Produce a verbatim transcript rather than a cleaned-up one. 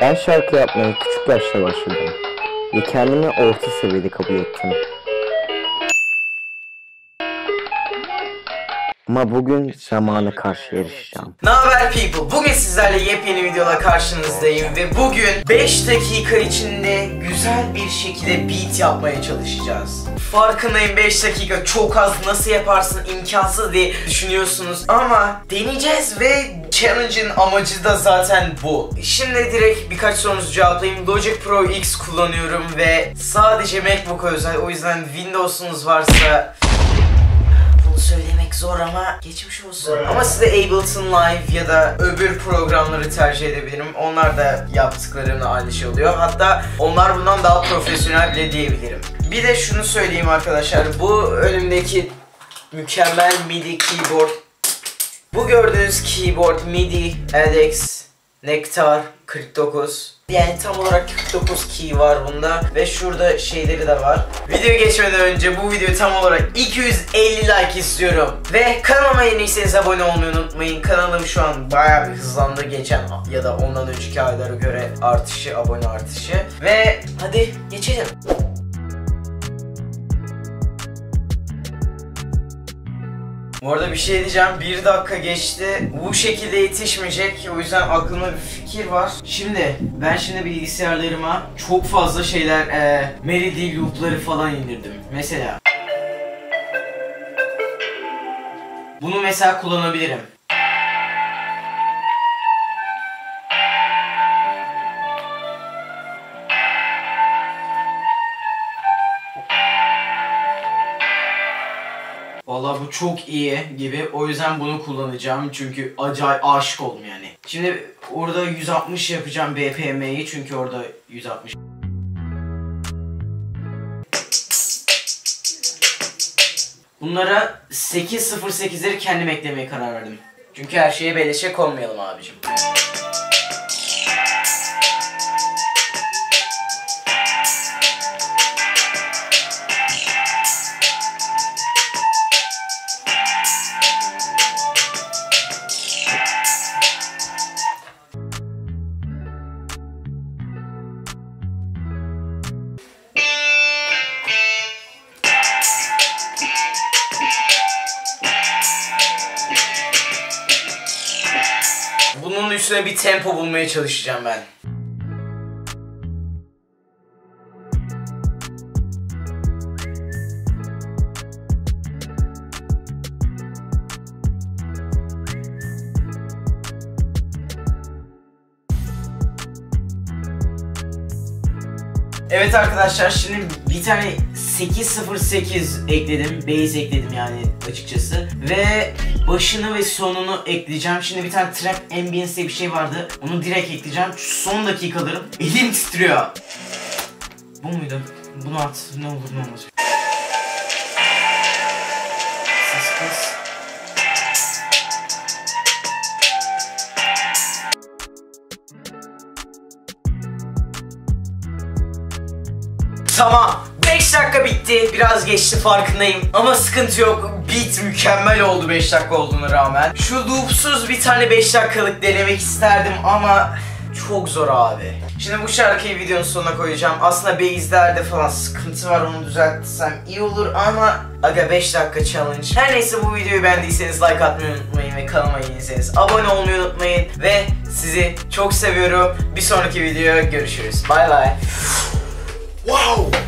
Ben şarkı yapmaya küçük yaşta başladım ve kendimi orta seviyede kabul ettim. Ama bugün zamana karşı yarışacağım. Naber people? Bugün sizlerle yepyeni videoyla karşınızdayım ve bugün beş dakika içinde güzel bir şekilde beat yapmaya çalışacağız. Farkındayım, beş dakika çok az, nasıl yaparsın, imkansız diye düşünüyorsunuz ama deneyeceğiz ve challenge'ın amacı da zaten bu. Şimdi direkt birkaç sorunuzu cevaplayayım. Logic Pro X kullanıyorum ve sadece MacBook'a özel, o yüzden Windows'unuz varsa söylemek zor ama geçmiş olsun. Ama size Ableton Live ya da öbür programları tercih edebilirim. Onlar da yaptıklarımla aynı şey oluyor. Hatta onlar bundan daha profesyonel bile diyebilirim. Bir de şunu söyleyeyim arkadaşlar. Bu önümdeki mükemmel MIDI keyboard. Bu gördüğünüz keyboard MIDI, Adix, Nektar kırk dokuz. Yani tam olarak kırk dokuz key var bunda ve şurada şeyleri de var. Video geçmeden önce bu videoyu tam olarak iki yüz elli like istiyorum. Ve kanalıma yeniyseniz abone olmayı unutmayın. Kanalım şu an bayağı bir hızlandı geçen ya da ondan önceki aylara göre artışı, abone artışı. Ve hadi geçelim. Bu arada bir şey diyeceğim, bir dakika geçti, bu şekilde yetişmeyecek, o yüzden aklımda bir fikir var. Şimdi ben şimdi bilgisayarlarıma çok fazla şeyler, e, melody loop'ları falan indirdim. Mesela bunu mesela kullanabilirim. Vallahi bu çok iyi gibi, o yüzden bunu kullanacağım çünkü acayip aşık oldum yani. Şimdi orada yüz altmış yapacağım B P M'yi çünkü orada yüz altmış. Bunlara sekiz sıfır sekizleri kendim eklemeye karar verdim. Çünkü her şeye beleşe konmayalım abicim. Bunun üstüne bir tempo bulmaya çalışacağım ben. Evet arkadaşlar, şimdi bir tane sekiz sıfır sekiz ekledim, bass ekledim yani açıkçası ve başını ve sonunu ekleyeceğim. Şimdi bir tane trap ambience diye bir şey vardı, onu direkt ekleyeceğim. Şu son dakikalarım, elim titriyor. Bu muydu? Bunu at, ne olur ne olmaz. Ses kes. Tamam, beş dakika bitti, biraz geçti farkındayım ama sıkıntı yok. Beat mükemmel oldu beş dakika olduğuna rağmen. Şu loopsuz bir tane beş dakikalık denemek isterdim ama çok zor abi. Şimdi bu şarkıyı videonun sonuna koyacağım. Aslında bass'lerde falan sıkıntı var, onu düzeltsem iyi olur ama aga beş dakika challenge. Her neyse, bu videoyu beğendiyseniz like atmayı unutmayın ve kanalıma yeniyseniz abone olmayı unutmayın ve sizi çok seviyorum. Bir sonraki videoya görüşürüz. Bye bye. Wow!